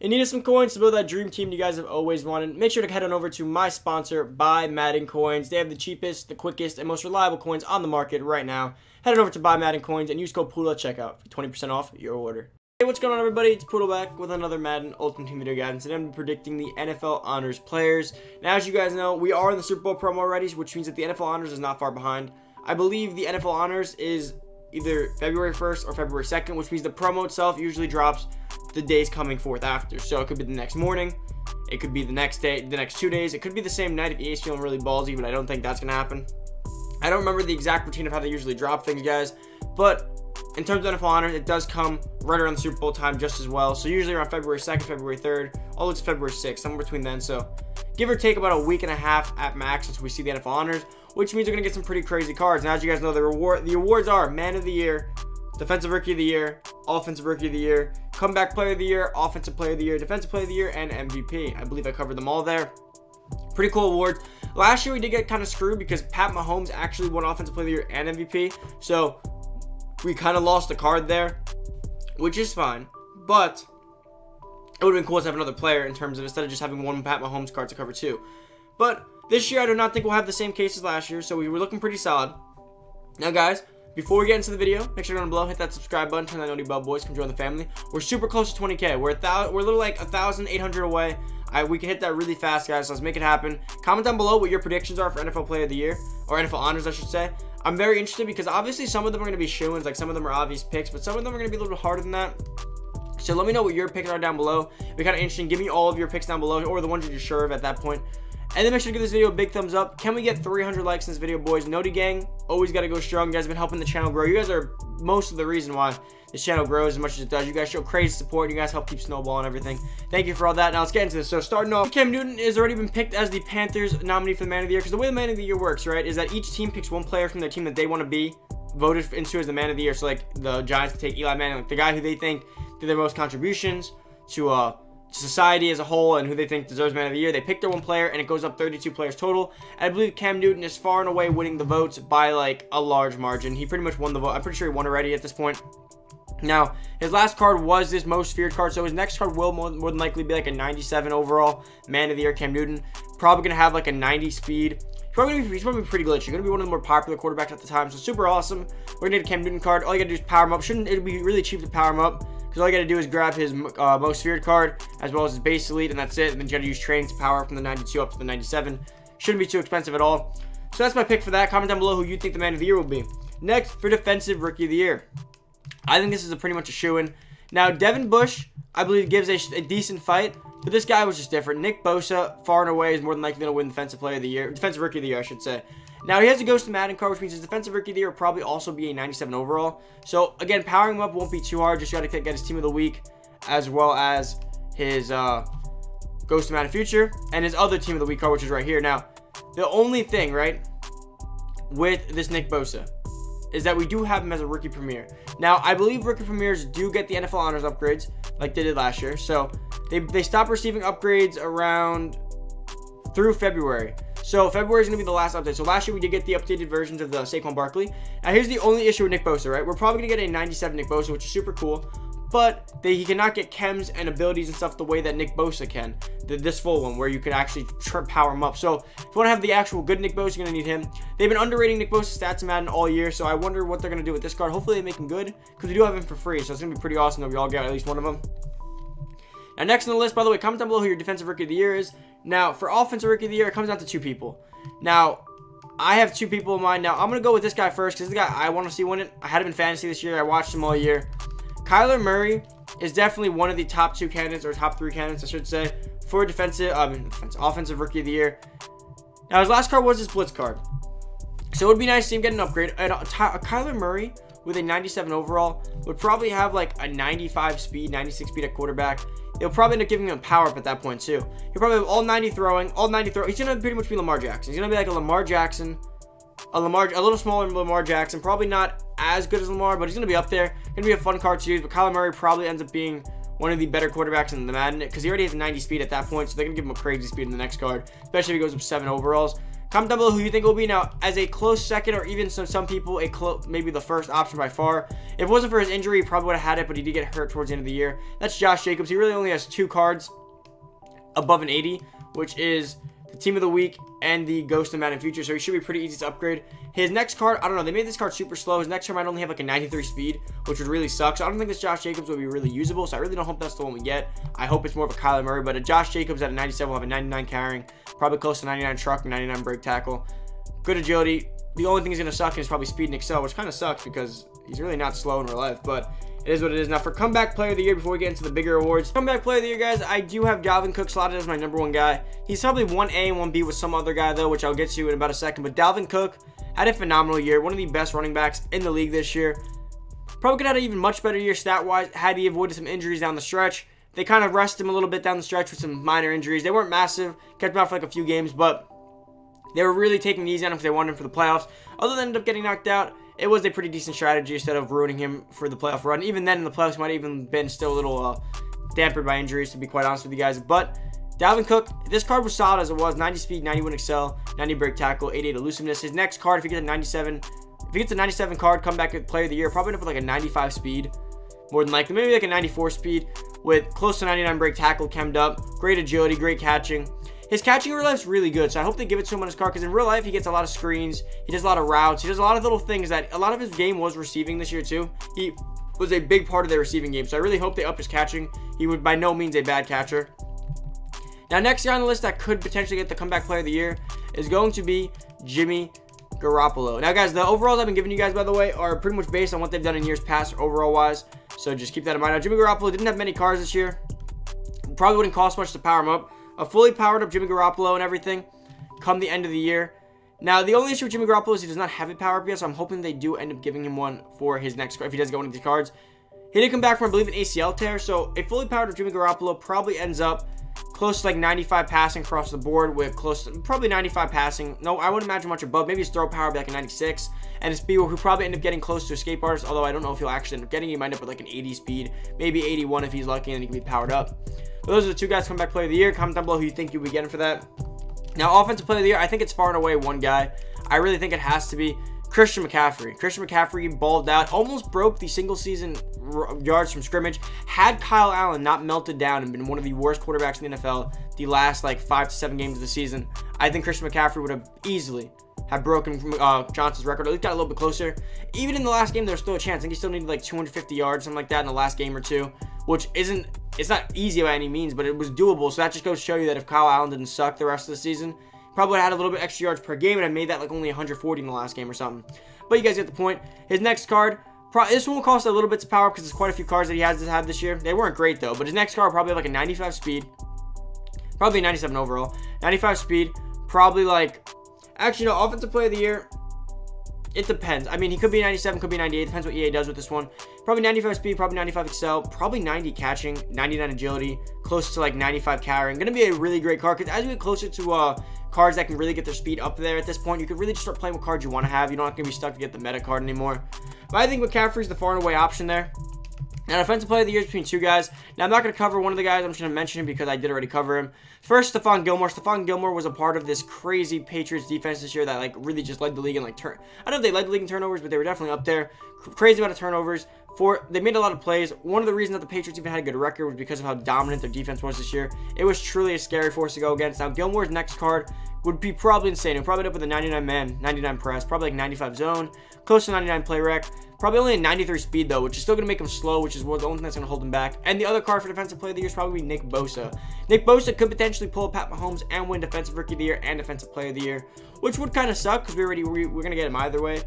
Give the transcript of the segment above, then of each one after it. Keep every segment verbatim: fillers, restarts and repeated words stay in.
In need of some coins to build that dream team you guys have always wanted, make sure to head on over to my sponsor, Buy Madden Coins. They have the cheapest, the quickest, and most reliable coins on the market right now. Head on over to Buy Madden Coins and use code Poodle at checkout for twenty percent off your order. Hey, what's going on, everybody? It's Poodle back with another Madden Ultimate Team video guidance, and I'm predicting the N F L Honors players. Now, as you guys know, we are in the Super Bowl promo already, which means that the N F L Honors is not far behind. I believe the N F L Honors is either February first or February second, which means the promo itself usually drops the days coming forth after. So it could be the next morning, it could be the next day, the next two days, it could be the same night if E A's feeling really ballsy, but I don't think that's gonna happen. I don't remember the exact routine of how they usually drop things, guys, but in terms of N F L Honors, it does come right around the Super Bowl time just as well. So usually around February second, February third, all the way to February sixth, somewhere between then. So give or take about a week and a half at max since we see the N F L Honors, which means we're gonna get some pretty crazy cards. Now, as you guys know, the reward, the awards are Man of the Year, Defensive Rookie of the Year, Offensive Rookie of the Year, Comeback Player of the Year, Offensive Player of the Year, Defensive Player of the Year, and M V P. I believe I covered them all there. Pretty cool awards. Last year we did get kind of screwed because Pat Mahomes actually won Offensive Player of the Year and M V P, so we kind of lost the card there, which is fine, but it would have been cool to have another player in terms of, instead of just having one Pat Mahomes card to cover two. But this year I do not think we'll have the same case as last year, so we were looking pretty solid. Now, guys, before we get into the video, make sure to go down below, hit that subscribe button, turn that noty bell, boys, come join the family. We're super close to twenty K. We're a thousand, we're a little like one thousand eight hundred away. I, we can hit that really fast, guys, so let's make it happen. Comment down below what your predictions are for N F L Player of the Year, or N F L Honors, I should say. I'm very interested because obviously some of them are going to be shoo-ins, like some of them are obvious picks, but some of them are going to be a little bit harder than that. So let me know what your picks are down below. It'd be kind of interesting. Give me all of your picks down below, or the ones you're sure of at that point. And then make sure to give this video a big thumbs up. Can we get three hundred likes in this video, boys? Noti gang, always got to go strong. You guys have been helping the channel grow. You guys are most of the reason why this channel grows as much as it does. You guys show crazy support. You guys help keep snowballing everything. Thank you for all that. Now let's get into this. So starting off, Cam Newton has already been picked as the Panthers nominee for the Man of the Year, because the way the Man of the Year works, right, is that each team picks one player from their team that they want to be voted into as the Man of the Year. So like the Giants take Eli Manning, like the guy who they think did their most contributions to uh society as a whole and who they think deserves Man of the Year. They pick their one player and it goes up thirty-two players total. I believe Cam Newton is far and away winning the votes by like a large margin. He pretty much won the vote. I'm pretty sure he won already at this point. Now, his last card was this most feared card, so his next card will more, more than likely be like a ninety-seven overall Man of the Year Cam Newton. Probably gonna have like a ninety speed. Probably gonna be, he's probably pretty glitchy. He's gonna be one of the more popular quarterbacks at the time, so super awesome. We're gonna get a Cam Newton card. All you gotta do is power him up. Shouldn't it be really cheap to power him up? Because all you got to do is grab his uh, most feared card as well as his base elite, and that's it. And then you got to use training to power up from the ninety-two up to the ninety-seven. Shouldn't be too expensive at all. So that's my pick for that. Comment down below who you think the Man of the Year will be. Next, for Defensive Rookie of the Year, I think this is a pretty much a shoo-in. Now, Devin Bush, I believe, gives a, a decent fight, but this guy was just different. Nick Bosa, far and away, is more than likely going to win Defensive Player of the Year, Defensive Rookie of the Year, I should say. Now, he has a Ghost of Madden card, which means his Defensive Rookie of the Year will probably also be a ninety-seven overall. So, again, powering him up won't be too hard. Just got to get his Team of the Week, as well as his uh, Ghost of Madden Future, and his other Team of the Week card, which is right here. Now, the only thing, right, with this Nick Bosa is that we do have him as a Rookie Premier. Now, I believe Rookie Premiers do get the N F L Honors upgrades, like they did last year. So, they, they stopped receiving upgrades around through February. So February is going to be the last update. So last year we did get the updated versions of the Saquon Barkley. Now here's the only issue with Nick Bosa, right? We're probably going to get a ninety-seven Nick Bosa, which is super cool. But they, he cannot get chems and abilities and stuff the way that Nick Bosa can. The, this full one where you can actually power him up. So if you want to have the actual good Nick Bosa, you're going to need him. They've been underrating Nick Bosa's stats in Madden all year. So I wonder what they're going to do with this card. Hopefully they make him good, because we do have him for free. So it's going to be pretty awesome that we all get at least one of them. Now, next on the list, by the way, comment down below who your Defensive Rookie of the Year is. Now, for Offensive Rookie of the Year, it comes down to two people. Now, I have two people in mind. Now, I'm going to go with this guy first, because this guy I want to see win it. I had him in fantasy this year. I watched him all year. Kyler Murray is definitely one of the top two candidates, or top three candidates, I should say, for defensive, uh, defensive Offensive Rookie of the Year. Now, his last card was his Blitz card. So, it would be nice to see him get an upgrade. And, uh, Ty- Kyler Murray, with a ninety-seven overall, would probably have like a ninety-five speed, ninety-six speed at quarterback. They'll probably end up giving him a power up at that point too. He'll probably have all ninety throwing, all ninety throw. He's gonna pretty much be Lamar Jackson. He's gonna be like a Lamar Jackson, a Lamar, a little smaller than Lamar Jackson. Probably not as good as Lamar, but he's gonna be up there. Gonna be a fun card to use. But Kyler Murray probably ends up being one of the better quarterbacks in the Madden, because he already has ninety speed at that point. So they're gonna give him a crazy speed in the next card, especially if he goes up seven overalls. Comment down below who you think will be now as a close second, or even some some people a close maybe the first option by far. If it wasn't for his injury, he probably would have had it, but he did get hurt towards the end of the year. That's Josh Jacobs. He really only has two cards above an eighty, which is the Team of the Week and the Ghost of Madden Future, so he should be pretty easy to upgrade. His next card, I don't know, they made this card super slow. His next card might only have like a ninety-three speed, which would really suck, so I don't think this Josh Jacobs will be really usable, so I really don't hope that's the one we get. I hope it's more of a Kyler Murray, but a Josh Jacobs at a ninety-seven will have a ninety-nine carrying, probably close to ninety-nine truck, ninety-nine break tackle, good agility. The only thing he's going to suck is probably speed and excel, which kind of sucks because he's really not slow in real life, but it is what it is. Now for comeback player of the year, before we get into the bigger awards, comeback player of the year, guys, I do have Dalvin Cook slotted as my number one guy. He's probably one A and one B with some other guy though, which I'll get to in about a second. But Dalvin Cook had a phenomenal year, one of the best running backs in the league this year. Probably could have had an even much better year stat wise had he avoided some injuries down the stretch. They kind of rested him a little bit down the stretch with some minor injuries. They weren't massive, kept him out for like a few games, but they were really taking it easy on him because they wanted him for the playoffs. Other than end up getting knocked out, it was a pretty decent strategy instead of ruining him for the playoff run. Even then, in the playoffs, might have even been still a little uh, dampered by injuries, to be quite honest with you guys. But Dalvin Cook, this card was solid as it was. ninety speed, ninety-one excel, ninety break tackle, eighty-eight elusiveness. His next card, if he gets a ninety-seven, if he gets a ninety-seven card, comeback player of the year, probably end up with like a ninety-five speed, more than likely, maybe like a ninety-four speed with close to ninety-nine break tackle, chemmed up, great agility, great catching. His catching in real life is really good, so I hope they give it to him on his card, because in real life, he gets a lot of screens, he does a lot of routes, he does a lot of little things that a lot of his game was receiving this year, too. He was a big part of their receiving game, so I really hope they up his catching. He was by no means a bad catcher. Now, next guy on the list that could potentially get the comeback player of the year is going to be Jimmy Garoppolo. Now, guys, the overalls I've been giving you guys, by the way, are pretty much based on what they've done in years past overall-wise, so just keep that in mind. Now, Jimmy Garoppolo didn't have many cars this year. Probably wouldn't cost much to power him up. A fully powered up Jimmy Garoppolo and everything come the end of the year. Now, the only issue with Jimmy Garoppolo is he does not have a power up yet, so I'm hoping they do end up giving him one for his next card, if he does get one of these cards. He did come back from, I believe, an A C L tear, so a fully powered up Jimmy Garoppolo probably ends up close to like ninety-five passing across the board with close to probably ninety-five passing. No, I wouldn't imagine much above. Maybe his throw power would be like a ninety-six. And his speed will probably end up getting close to escape artist, although I don't know if he'll actually end up getting. He might end up with like an eighty speed, maybe eighty-one if he's lucky and he can be powered up. But those are the two guys comeback player of the year. Comment down below who you think you'll be getting for that. Now, offensive player of the year, I think it's far and away one guy. I really think it has to be Christian McCaffrey. Christian McCaffrey balled out, almost broke the single season yards from scrimmage. Had Kyle Allen not melted down and been one of the worst quarterbacks in the N F L the last like five to seven games of the season, I think Christian McCaffrey would have easily have broken uh, Johnson's record, or at least got a little bit closer. Even in the last game, there's still a chance. I think he still needed like two hundred fifty yards, something like that, in the last game or two, which isn't, it's not easy by any means, but it was doable. So that just goes to show you that if Kyle Allen didn't suck the rest of the season, probably would have had a little bit extra yards per game, and I made that like only one hundred forty in the last game or something. But you guys get the point. His next card, pro this one will cost a little bit to power up because there's quite a few cards that he has had this year. They weren't great though, but his next card probably like a ninety-five speed, probably ninety-seven overall, ninety-five speed, probably like, actually no, offensive player of the year, it depends. I mean, he could be ninety-seven, could be ninety-eight, depends what E A does with this one. Probably ninety-five speed, probably ninety-five excel, probably ninety catching, ninety-nine agility, close to like ninety-five carrying. Gonna be a really great card, because as we get closer to uh cards that can really get their speed up there at this point, you can really just start playing what cards you want to have. You're not gonna be stuck to get the meta card anymore. But I think McCaffrey's the far and away option there. Now, offensive player of the year is between two guys. Now, I'm not going to cover one of the guys. I'm just going to mention him because I did already cover him. First, Stephon Gilmore. Stephon Gilmore was a part of this crazy Patriots defense this year that, like, really just led the league in, like, turn. I don't know if they led the league in turnovers, but they were definitely up there. Crazy amount of turnovers. For They made a lot of plays. One of the reasons that the Patriots even had a good record was because of how dominant their defense was this year. It was truly a scary force to go against. Now, Gilmore's next card would be probably insane. He'll probably end up with a ninety-nine man, ninety-nine press, probably like ninety-five zone, close to ninety-nine play rec. Probably only a ninety-three speed though, which is still going to make him slow, which is the only thing that's going to hold him back. And the other card for defensive player of the year is probably Nick Bosa. Nick Bosa could potentially pull Pat Mahomes and win defensive rookie of the year and defensive player of the year, which would kind of suck because we already we, we're going to get him either way.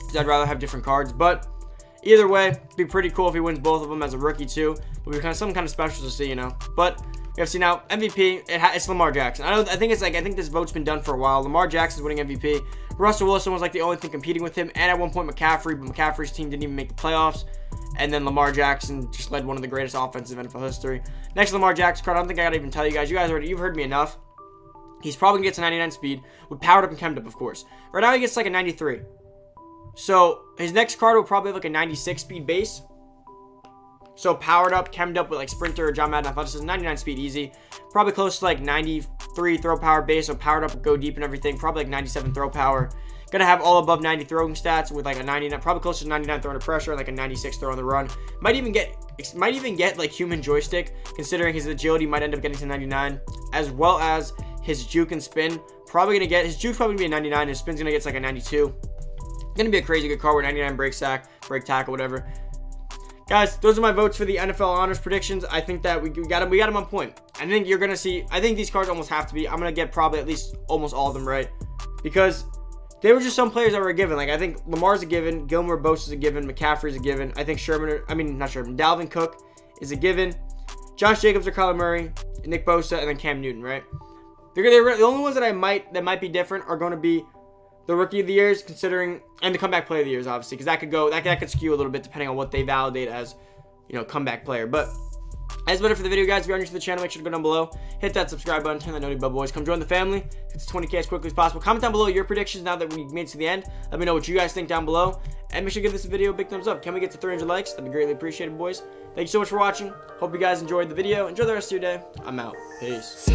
Because I'd rather have different cards, but either way, it'd be pretty cool if he wins both of them as a rookie too. It would be kind of something kind of special to see, you know. But we have seen now M V P. It ha it's Lamar Jackson. I know. I think it's like I think this vote's been done for a while. Lamar Jackson's winning M V P. Russell Wilson was like the only thing competing with him, and at one point McCaffrey, but McCaffrey's team didn't even make the playoffs. And then Lamar Jackson just led one of the greatest offenses in N F L history. Next Lamar Jackson card, I don't think I gotta even tell you guys. You guys already you've heard me enough. He's probably gonna get to ninety-nine speed with powered up and chemmed up, of course. Right now he gets like a ninety-three. So his next card will probably have like a ninety-six speed base. So powered up, chemmed up with like sprinter or John Madden athleticism, ninety-nine speed easy, probably close to like ninety three throw power base, so powered up, go deep and everything. Probably like ninety-seven throw power. Gonna have all above ninety throwing stats with like a ninety-nine, probably close to ninety-nine throw under pressure, like a ninety-six throw on the run. Might even get, might even get like human joystick, considering his agility might end up getting to ninety-nine, as well as his juke and spin. Probably gonna get, his juke's probably gonna be a ninety-nine, his spin's gonna get to like a ninety-two. Gonna be a crazy good card with ninety-nine break sack, break tackle, whatever. Guys, those are my votes for the N F L Honors predictions. I think that we got them, we got them on point. I think you're gonna see, I think these cards almost have to be, I'm gonna get probably at least almost all of them right, because they were just some players that were a given. Like, I think Lamar's a given, Gilmore, Bosa's a given, McCaffrey's a given. I think Sherman, I mean, not Sherman, Dalvin Cook is a given. Josh Jacobs or Kyler Murray, Nick Bosa, and then Cam Newton, right? They're, they're, the only ones that I might, that might be different are going to be the Rookie of the Years, considering, and the Comeback Player of the Years, obviously, because that could go, that, that could skew a little bit depending on what they validate as, you know, comeback player. But that's about it for the video, guys. If you're new to the channel, make sure to go down below, hit that subscribe button, turn that noty bell, boys. Come join the family. It's twenty K as quickly as possible. Comment down below your predictions now that we made it to the end. Let me know what you guys think down below, and make sure to give this video a big thumbs up. Can we get to three hundred likes? That'd be greatly appreciated, boys. Thank you so much for watching. Hope you guys enjoyed the video. Enjoy the rest of your day. I'm out. Peace.